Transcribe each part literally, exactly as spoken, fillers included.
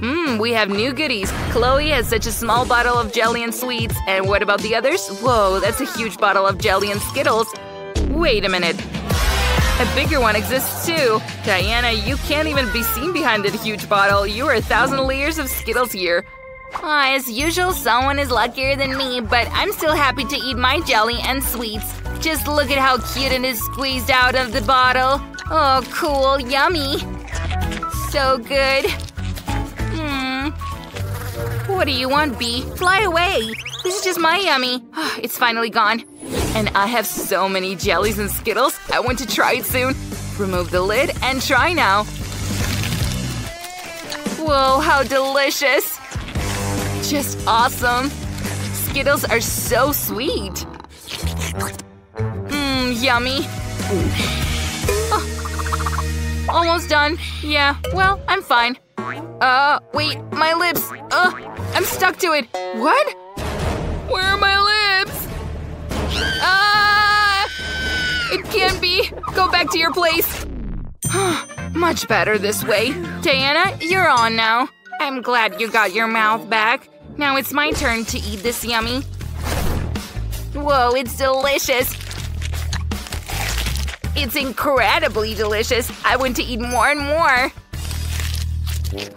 Mmm, we have new goodies. Chloe has such a small bottle of jelly and sweets. And what about the others? Whoa, that's a huge bottle of jelly and Skittles. Wait a minute. A bigger one exists too. Diana, you can't even be seen behind that huge bottle. You are a thousand layers of Skittles here. Aw, as usual, someone is luckier than me, but I'm still happy to eat my jelly and sweets. Just look at how cute it is squeezed out of the bottle. Oh, cool. Yummy. So good. Hmm. What do you want, Bee? Fly away. This is just my yummy. It's finally gone. And I have so many jellies and Skittles. I want to try it soon. Remove the lid and try now. Whoa, how delicious. Just awesome. Skittles are so sweet. Mmm, yummy. Oh, almost done. Yeah, well, I'm fine. Uh, wait, my lips. Uh, I'm stuck to it. What? Where are my lips? Ah! It can't be! Go back to your place! Much better this way. Diana, you're on now. I'm glad you got your mouth back. Now it's my turn to eat this yummy. Whoa, it's delicious! It's incredibly delicious! I want to eat more and more!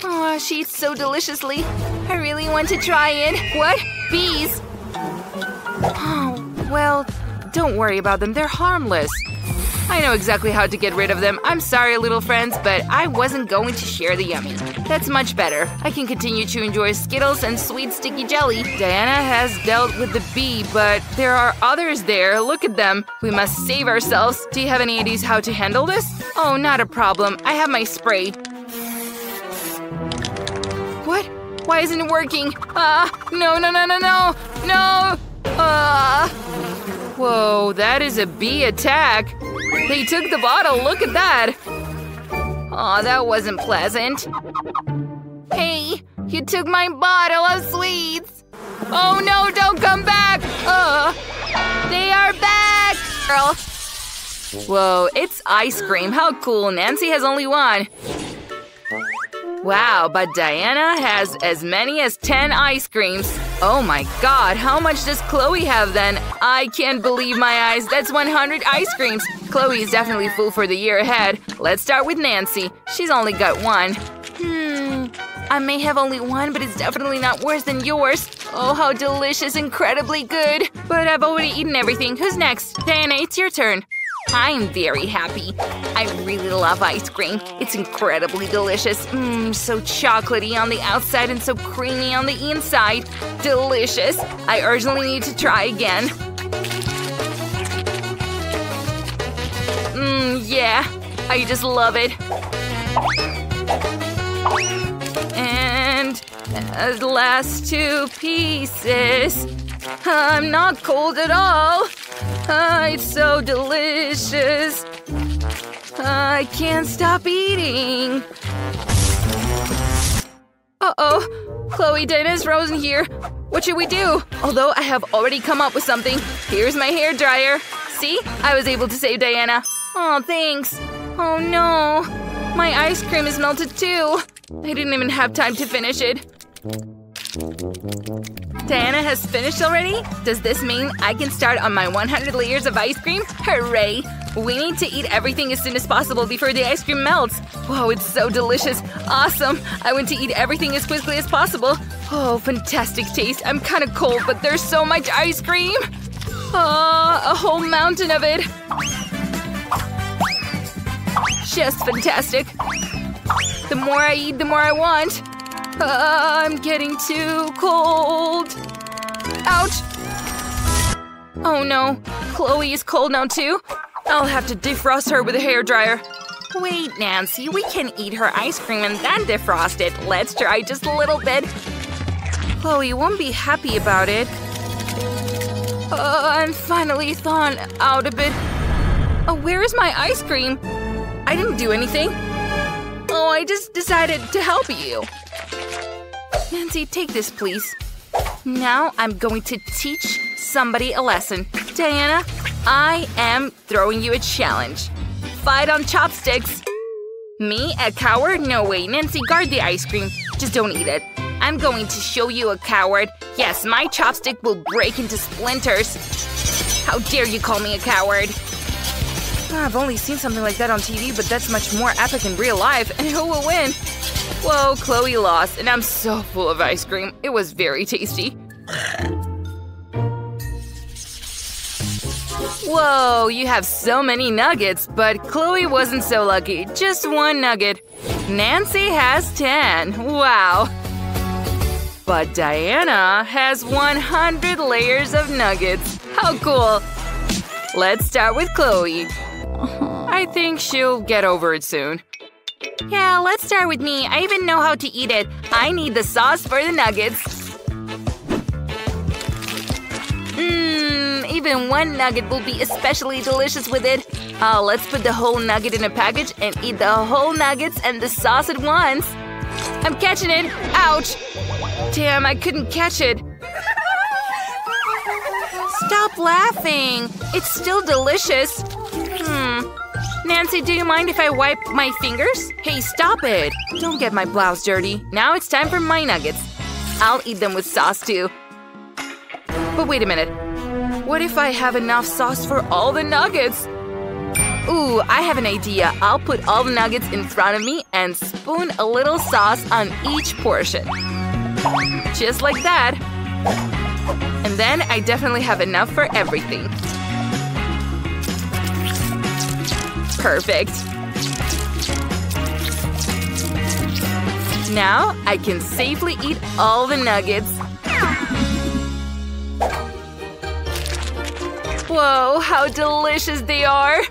Oh, she eats so deliciously. I really want to try it. What? Bees? Oh. Well, don't worry about them. They're harmless. I know exactly how to get rid of them. I'm sorry, little friends, but I wasn't going to share the yummy. That's much better. I can continue to enjoy Skittles and sweet sticky jelly. Diana has dealt with the bee, but there are others there. Look at them. We must save ourselves. Do you have any ideas how to handle this? Oh, not a problem. I have my spray. What? Why isn't it working? Ah, uh, no, no, no, no, no. No! Uh, whoa, that is a bee attack. They took the bottle, look at that. Aw, that wasn't pleasant. Hey, you took my bottle of sweets. Oh no, don't come back. Uh, they are back, girl. Whoa, it's ice cream. How cool, Nancy has only one. Wow, but Diana has as many as ten ice creams. Oh my god, how much does Chloe have then? I can't believe my eyes, that's one hundred ice creams! Chloe is definitely full for the year ahead. Let's start with Nancy. She's only got one. Hmm, I may have only one, but it's definitely not worse than yours. Oh, how delicious, incredibly good. But I've already eaten everything. Who's next? Diana, it's your turn. I'm very happy. I really love ice cream. It's incredibly delicious. Mmm, so chocolatey on the outside and so creamy on the inside. Delicious. I urgently need to try again. Mmm, yeah. I just love it. And the last two pieces. I'm not cold at all. Uh, it's so delicious. I can't stop eating. Uh-oh. Chloe, Diana's frozen here. What should we do? Although I have already come up with something. Here's my hairdryer. See? I was able to save Diana. Oh, thanks. Oh, no. My ice cream is melted, too. I didn't even have time to finish it. Diana has finished already? Does this mean I can start on my one hundred layers of ice cream? Hooray! We need to eat everything as soon as possible before the ice cream melts. Whoa, it's so delicious. Awesome. I want to eat everything as quickly as possible. Oh, fantastic taste. I'm kind of cold, but there's so much ice cream. Oh, a whole mountain of it. Just fantastic. The more I eat, the more I want. Uh, I'm getting too cold. Ouch! Oh no, Chloe is cold now too? I'll have to defrost her with a hairdryer. Wait, Nancy, we can eat her ice cream and then defrost it. Let's try just a little bit. Chloe won't be happy about it. Uh, I'm finally thawed out a bit. Oh, where is my ice cream? I didn't do anything. Oh, I just decided to help you. Nancy, take this, please. Now I'm going to teach somebody a lesson. Diana, I am throwing you a challenge. Fight on chopsticks. Me? A coward? No way. Nancy, guard the ice cream. Just don't eat it. I'm going to show you a coward. Yes, my chopstick will break into splinters. How dare you call me a coward? Oh, I've only seen something like that on T V, but that's much more epic in real life. And who will win? Whoa, Chloe lost, and I'm so full of ice cream. It was very tasty. Whoa, you have so many nuggets, but Chloe wasn't so lucky. Just one nugget. Nancy has ten. Wow. But Diana has one hundred layers of nuggets. How cool. Let's start with Chloe. I think she'll get over it soon. Yeah, let's start with me. I even know how to eat it. I need the sauce for the nuggets. Mmm, even one nugget will be especially delicious with it. Uh, let's put the whole nugget in a package and eat the whole nuggets and the sauce at once. I'm catching it. Ouch. Damn, I couldn't catch it. Stop laughing. It's still delicious. Hmm. Nancy, do you mind if I wipe my fingers? Hey, stop it. Don't get my blouse dirty. Now it's time for my nuggets. I'll eat them with sauce too. But wait a minute. What if I have enough sauce for all the nuggets? Ooh, I have an idea. I'll put all the nuggets in front of me and spoon a little sauce on each portion. Just like that. And then I definitely have enough for everything. Perfect. Now I can safely eat all the nuggets. Whoa, how delicious they are!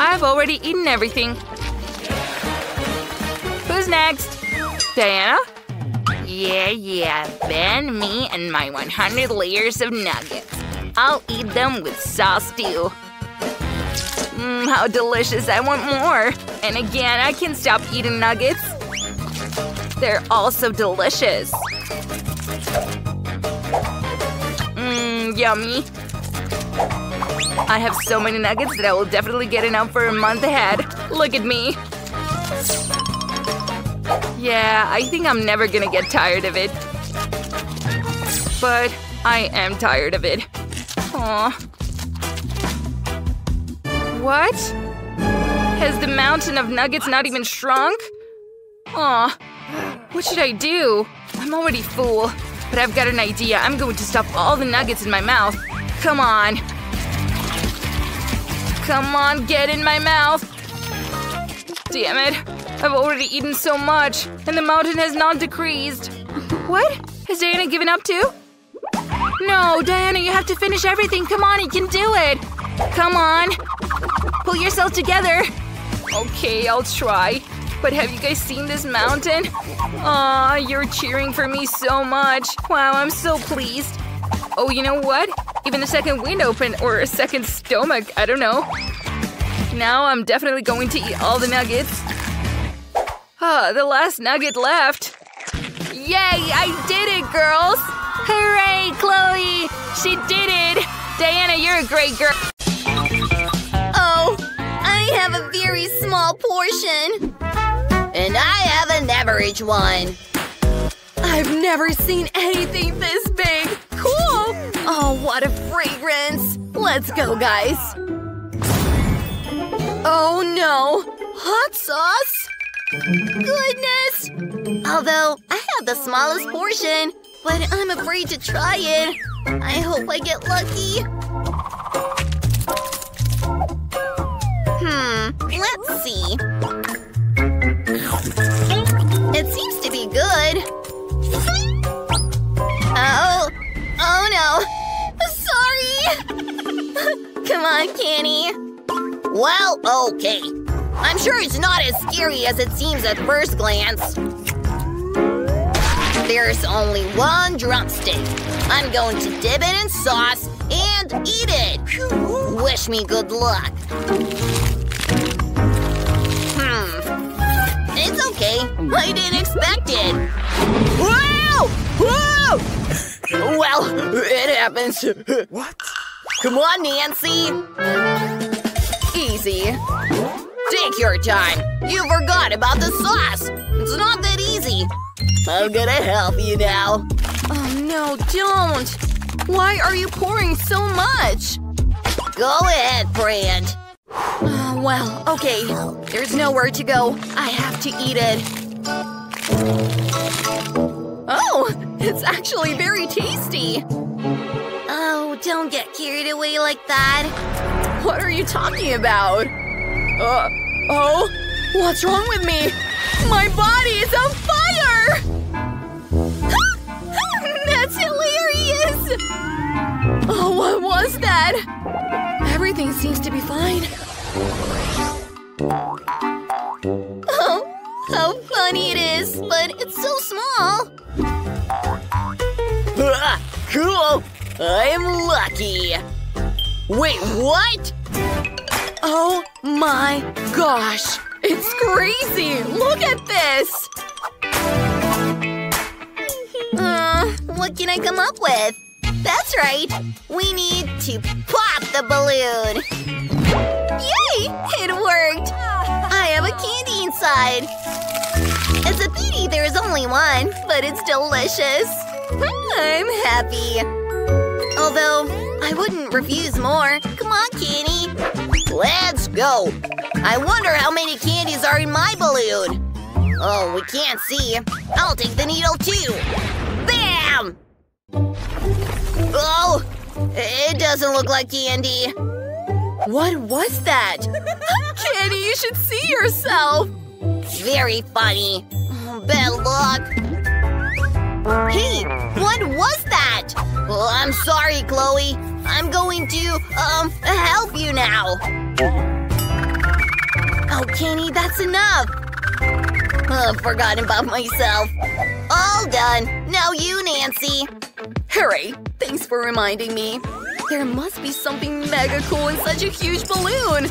I've already eaten everything. Who's next? Diana? Yeah, yeah, then me and my one hundred layers of nuggets. I'll eat them with sauce too. Mmm, how delicious, I want more! And again, I can't stop eating nuggets. They're all so delicious. Mmm, yummy. I have so many nuggets that I will definitely get enough for a month ahead. Look at me. Yeah, I think I'm never gonna get tired of it. But I am tired of it. Aw. What? Has the mountain of nuggets not even shrunk? Aw. What should I do? I'm already full. But I've got an idea. I'm going to stuff all the nuggets in my mouth. Come on. Come on, get in my mouth. Damn it. I've already eaten so much. And the mountain has not decreased. What? Has Diana given up too? No, Diana, you have to finish everything. Come on, you can do it. Come on. Pull yourself together. Okay, I'll try. But have you guys seen this mountain? Aw, you're cheering for me so much. Wow, I'm so pleased. Oh, you know what? Even a second wind opened or a second stomach, I don't know. Now I'm definitely going to eat all the nuggets. Ah, the last nugget left. Yay, I did it, girls! Hooray, Chloe! She did it! Diana, you're a great girl. Oh, I have a very small portion. And I have an average one. I've never seen anything this big. Cool. Oh, what a fragrance. Let's go, guys. Oh, no. Hot sauce? Goodness. Although, I have the smallest portion, but I'm afraid to try it. I hope I get lucky. Hmm. Let's see. It seems to be good. Oh. Oh, no. Sorry. Come on, Kenny. Well, okay. I'm sure it's not as scary as it seems at first glance. There's only one drumstick. I'm going to dip it in sauce and eat it. Wish me good luck. It's okay. I didn't expect it. Whoa! Whoa! Well, it happens. What? Come on, Nancy! Easy. Take your time. You forgot about the sauce. It's not that easy. I'm gonna help you now. Oh no, don't! Why are you pouring so much? Go ahead, friend. Oh, well, okay. There's nowhere to go. I have to eat it. Oh, it's actually very tasty. Oh, don't get carried away like that. What are you talking about? Uh, oh? What's wrong with me? My body is on fire! That's hilarious! Oh, what was that? Everything seems to be fine. Oh, how funny it is, but it's so small. Ah, cool! I'm lucky. Wait, what? Oh my gosh! It's crazy! Look at this! Uh, what can I come up with? That's right! We need to pop the balloon! Yay! It worked! I have a candy inside! It's a pity there's only one, but it's delicious! I'm happy! Although, I wouldn't refuse more. Come on, Kenny! Let's go! I wonder how many candies are in my balloon! Oh, we can't see. I'll take the needle, too! Bam! Oh! It doesn't look like candy. What was that? Candy, you should see yourself! Very funny. Bad luck. Hey! What was that? Oh, I'm sorry, Chloe. I'm going to, um, help you now. Oh, Kenny, that's enough. Oh, I've forgotten about myself. All done. Now you, Nancy. Hooray. Thanks for reminding me. There must be something mega cool in such a huge balloon.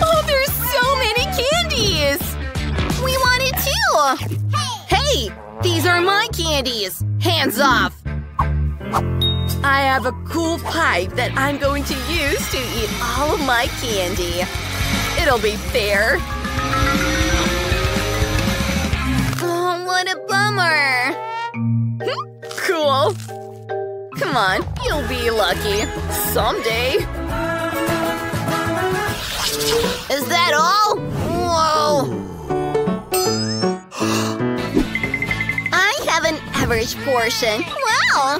Oh, there's so many candies. We want it too. Hey, these are my candies. Hands off. I have a cool pipe that I'm going to use to eat all of my candy. It'll be fair. Oh, what a bummer. Cool. Come on, you'll be lucky. Someday. Is that all? Whoa. I have an average portion. Wow.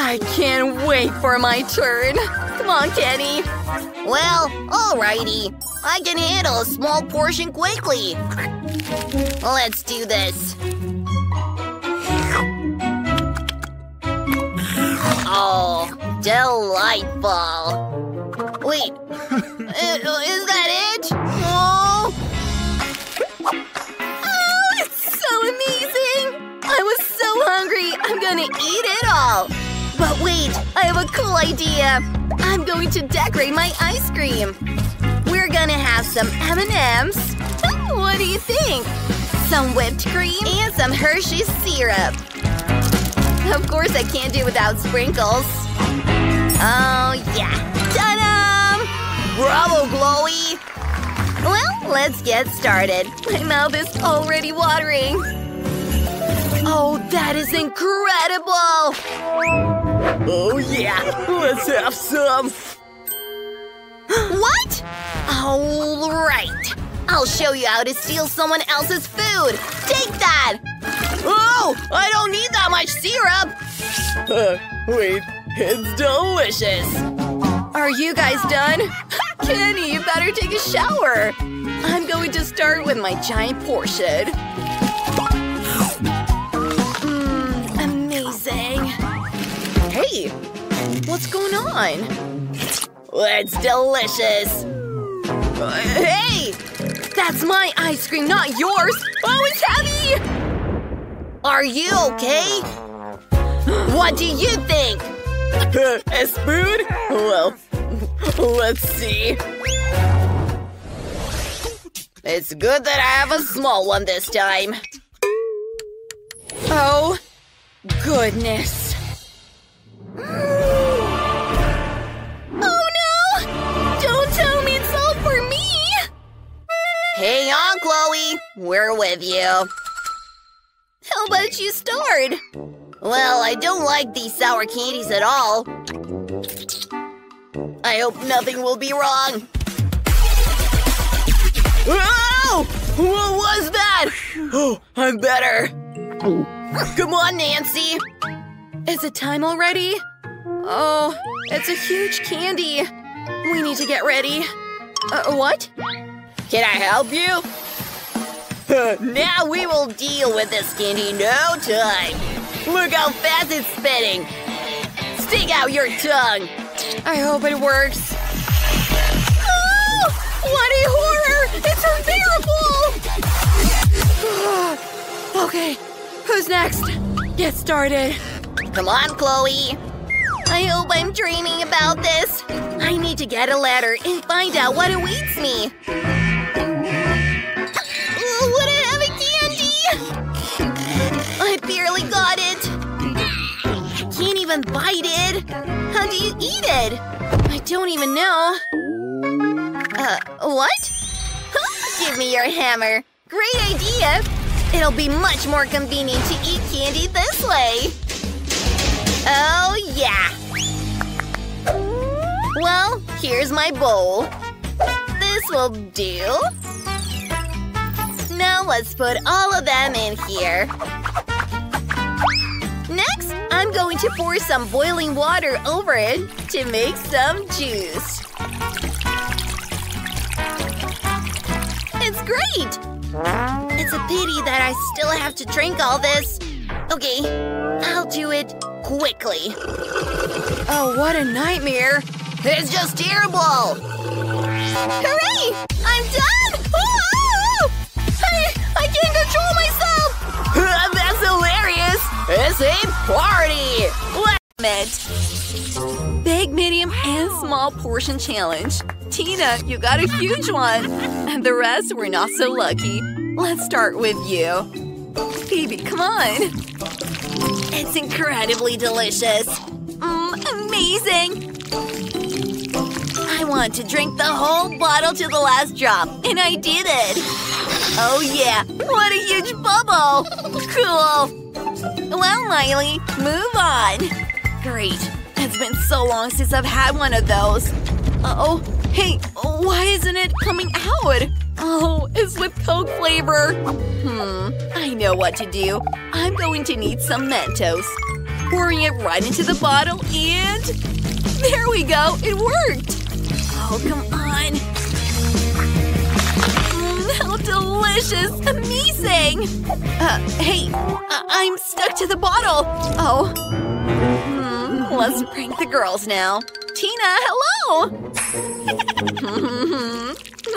I can't wait for my turn! Come on, Kenny! Well, alrighty. I can handle a small portion quickly. Let's do this. Oh, delightful. Wait, is that it? Oh. Oh, it's so amazing! I was so hungry, I'm gonna eat it all! But wait, I have a cool idea! I'm going to decorate my ice cream! We're gonna have some M and M's! What do you think? Some whipped cream and some Hershey's syrup! Of course I can't do without sprinkles! Oh yeah! Ta-da! Bravo, Chloe! Well, let's get started! My mouth is already watering! Oh, that is incredible! Oh, yeah! Let's have some! What? All right! I'll show you how to steal someone else's food! Take that! Oh! I don't need that much syrup! Uh, wait, it's delicious! Are you guys done? Kenny, you better take a shower! I'm going to start with my giant portion. Hey, what's going on? It's delicious! Uh, hey! That's my ice cream, not yours! Oh, it's heavy! Are you okay? What do you think? A spoon? Well, let's see. It's good that I have a small one this time. Oh, goodness. Mmm! Hang on, Chloe. We're with you. How about you start? Well, I don't like these sour candies at all. I hope nothing will be wrong. Oh! What was that? Oh, I'm better. Come on, Nancy. Is it time already? Oh, it's a huge candy. We need to get ready. Uh, what? Can I help you? Now we will deal with this candy in no time. Look how fast it's spinning. Stick out your tongue. I hope it works. Oh! What a horror! It's unbearable! Okay, who's next? Get started. Come on, Chloe. I hope I'm dreaming about this. I need to get a ladder and find out what awaits me. Oh, what a heavy candy! I barely got it. Can't even bite it. How do you eat it? I don't even know. Uh, what? Give me your hammer. Great idea. It'll be much more convenient to eat candy this way. Oh, yeah. Well, here's my bowl. This will do. Now let's put all of them in here. Next, I'm going to pour some boiling water over it to make some juice. It's great! It's a pity that I still have to drink all this. Okay, I'll do it. Quickly. Oh, what a nightmare. It's just terrible. Hooray! I'm done! Ooh! I, I can't control myself! That's hilarious! It's a party! Let's admit. Big, medium, and small portion challenge. Tina, you got a huge one. And the rest were not so lucky. Let's start with you. Phoebe, come on. It's incredibly delicious. Mmm, amazing! I want to drink the whole bottle to the last drop, and I did it! Oh yeah, what a huge bubble! Cool! Well, Miley, move on! Great, it's been so long since I've had one of those. Uh-oh, hey, why isn't it coming out? Oh, it's with Coke flavor. Hmm, I know what to do. I'm going to need some Mentos. Pouring it right into the bottle and… there we go, it worked! Oh, come on. Mm, how delicious! Amazing! Uh, hey, I I'm stuck to the bottle. Oh. Mm, let's prank the girls now. Tina, hello!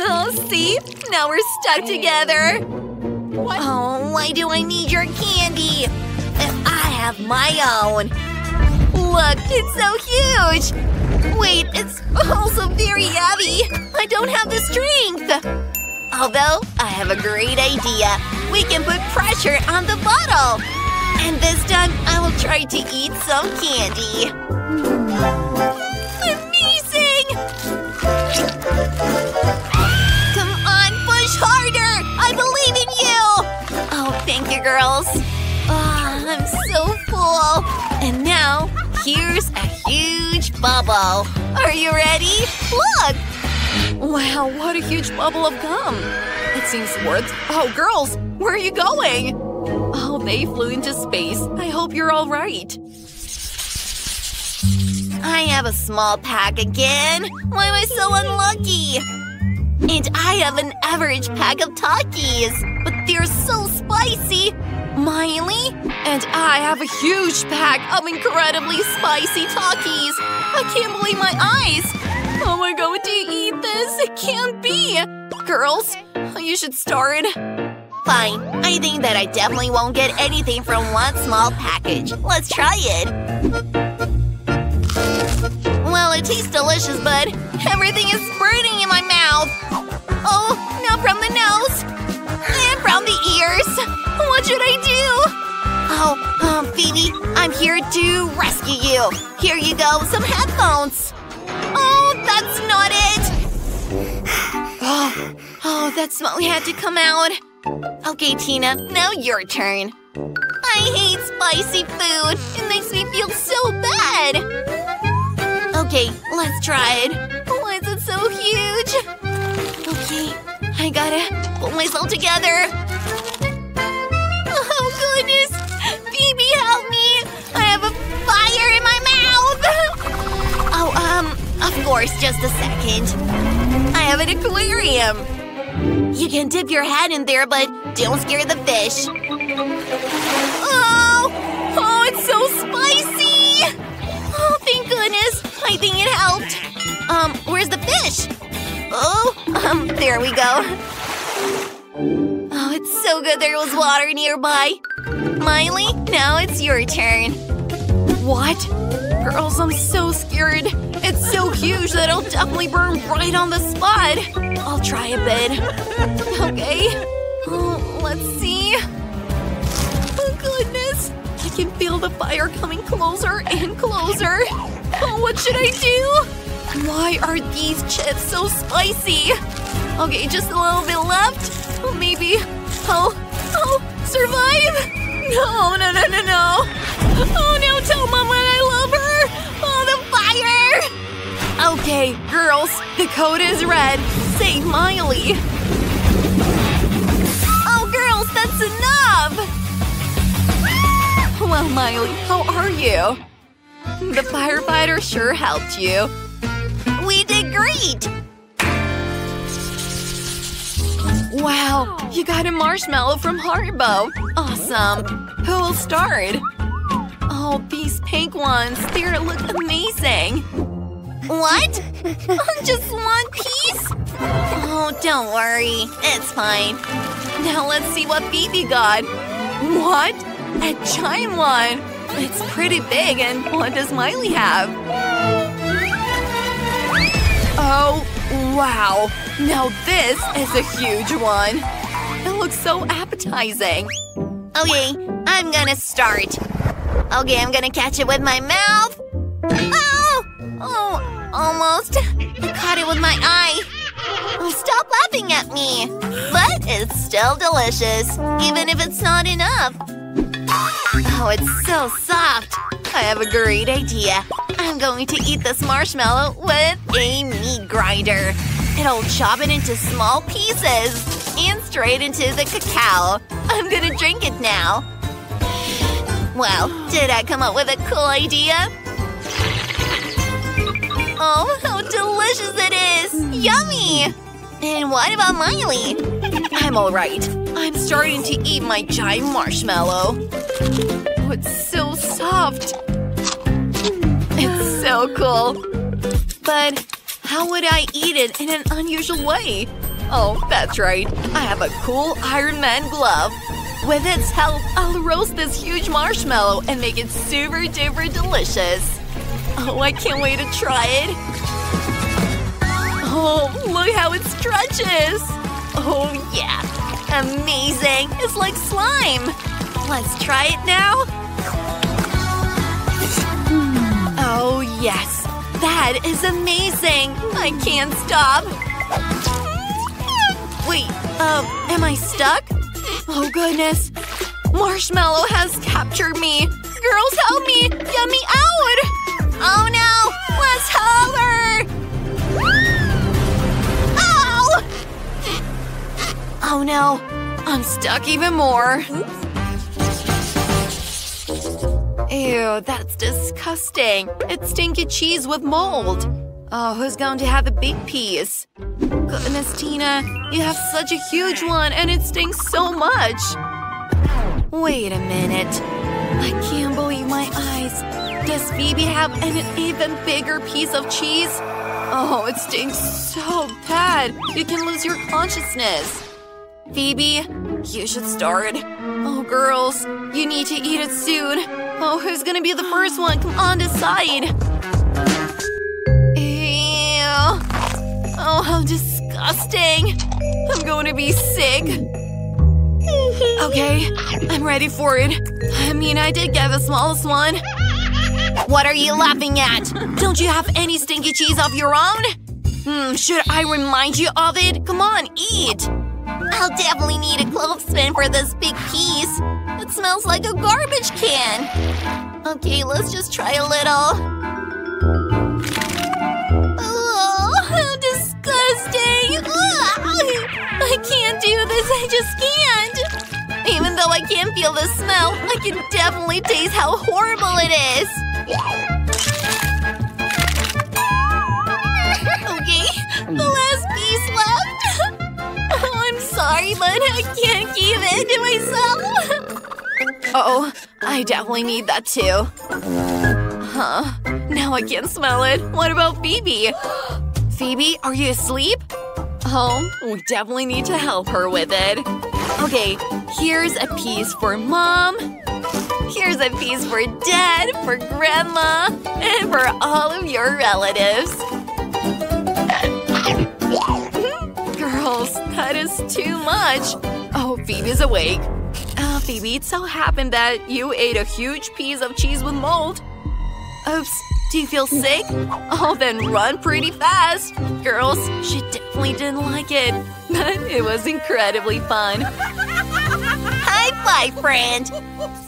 Oh, see? Now we're stuck together! What? Oh, why do I need your candy? If I have my own! Look, it's so huge! Wait, it's also very heavy! I don't have the strength! Although, I have a great idea! We can put pressure on the bottle! And this time, I will try to eat some candy! Amazing! Harder! I believe in you! Oh, thank you, girls. Oh, I'm so full. And now, here's a huge bubble. Are you ready? Look! Wow, what a huge bubble of gum. It seems worth… Oh, girls, where are you going? Oh, they flew into space. I hope you're all right. I have a small pack again. Why am I so unlucky? And I have an average pack of Takis, but they're so spicy! Miley? And I have a huge pack of incredibly spicy Takis! I can't believe my eyes! Oh my god, do you eat this? It can't be! Girls, you should start. Fine, I think that I definitely won't get anything from one small package. Let's try it! Well, it tastes delicious, but everything is burning in my mouth! Oh, not from the nose! And from the ears! What should I do? Oh, um, Phoebe, I'm here to rescue you! Here you go, some headphones! Oh, that's not it! Oh, Oh, oh, that's what we had to come out. Okay, Tina, now your turn. I hate spicy food. It makes me feel so bad. Okay, let's try it. Why is it so huge? Okay, I gotta pull myself together. Oh, goodness. Phoebe, help me. I have a fire in my mouth. Oh, um, of course, just a second. I have an aquarium. You can dip your head in there, but don't scare the fish. Oh! Oh, it's so spicy! Oh, thank goodness! I think it helped. Um, where's the fish? Oh, um, there we go. Oh, it's so good there was water nearby. Miley, now it's your turn. What? Girls, I'm so scared. It's so huge that it'll definitely burn right on the spot. I'll try a bit. Okay. Oh, let's see. Oh, goodness. I can feel the fire coming closer and closer. Oh, what should I do? Why are these chips so spicy? Okay, just a little bit left. Oh, maybe. Oh, oh, survive. No, no, no, no, no. Oh, no, tell Mama I love her. Oh, the fire. Okay, girls, the code is red. Save Miley. Oh, girls, that's enough. Well, Miley, how are you? The firefighter sure helped you. We did great! Wow, you got a marshmallow from Haribo. Awesome. Who will start? Oh, these pink ones. They look amazing. What? Just one piece? Oh, don't worry. It's fine. Now let's see what Phoebe got. What? A giant one. It's pretty big, and what does Miley have? Oh, wow. Now this is a huge one. It looks so appetizing. Okay, I'm gonna start. Okay, I'm gonna catch it with my mouth. Oh! Oh, almost. I caught it with my eye. Oh, stop laughing at me. But it's still delicious, even if it's not enough. Oh, it's so soft. I have a great idea. I'm going to eat this marshmallow with a meat grinder. It'll chop it into small pieces and straight into the cacao. I'm gonna drink it now. Well, did I come up with a cool idea? Oh, how delicious it is! Yummy! And what about Miley? I'm alright. I'm starting to eat my giant marshmallow. Oh, it's so soft. It's so cool. But how would I eat it in an unusual way? Oh, that's right. I have a cool Iron Man glove. With its help, I'll roast this huge marshmallow and make it super duper delicious. Oh, I can't wait to try it. Oh, look how it stretches. Oh, yeah. Amazing. It's like slime. Let's try it now. Oh, yes. That is amazing. I can't stop. Wait, um, am I stuck? Oh, goodness. Marshmallow has captured me. Girls, help me. Get me out. Oh, no. Let's holler. Oh no, I'm stuck even more. Ew, that's disgusting. It's stinky cheese with mold. Oh, who's going to have a big piece? Goodness, Tina, you have such a huge one and it stinks so much. Wait a minute. I can't believe my eyes. Does Phoebe have an even bigger piece of cheese? Oh, it stinks so bad. You can lose your consciousness. Phoebe, you should start. Oh, girls, you need to eat it soon. Oh, who's gonna be the first one? Come on, decide. Ew. Oh, how disgusting. I'm going to be sick. Okay, I'm ready for it. I mean, I did get the smallest one. What are you laughing at? Don't you have any stinky cheese of your own? Hmm, should I remind you of it? Come on, eat! I'll definitely need a clothespin for this big piece. It smells like a garbage can. Okay, let's just try a little. Oh, how disgusting! Ugh, I can't do this, I just can't! Even though I can't feel the smell, I can definitely taste how horrible it is! Okay, the last piece left! Oh, I'm sorry, but I can't keep it to myself! Uh-oh, I definitely need that too. Huh, now I can't smell it. What about Phoebe? Phoebe, are you asleep? Oh, we definitely need to help her with it. Okay, here's a piece for Mom. Here's a piece for Dad, for Grandma, and for all of your relatives. Girls, that is too much. Oh, Phoebe's awake. Uh, Phoebe, it so happened that you ate a huge piece of cheese with mold. Oops, do you feel sick? Oh, then run pretty fast! Girls, she definitely didn't like it. But it was incredibly fun. High five, friend!